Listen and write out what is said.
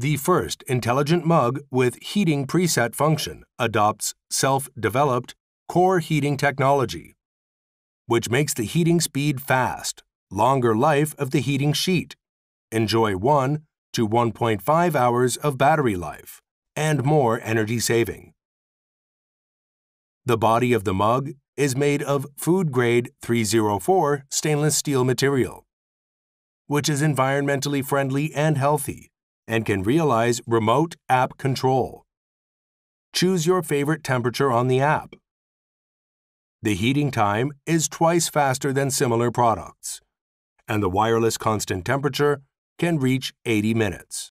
The first intelligent mug with heating preset function adopts self-developed core heating technology, which makes the heating speed fast, longer life of the heating sheet, enjoy 1 to 1.5 hours of battery life, and more energy saving. The body of the mug is made of food-grade 304 stainless steel material, which is environmentally friendly and healthy, and can realize remote app control. Choose your favorite temperature on the app. The heating time is twice faster than similar products, and the wireless constant temperature can reach 80 minutes.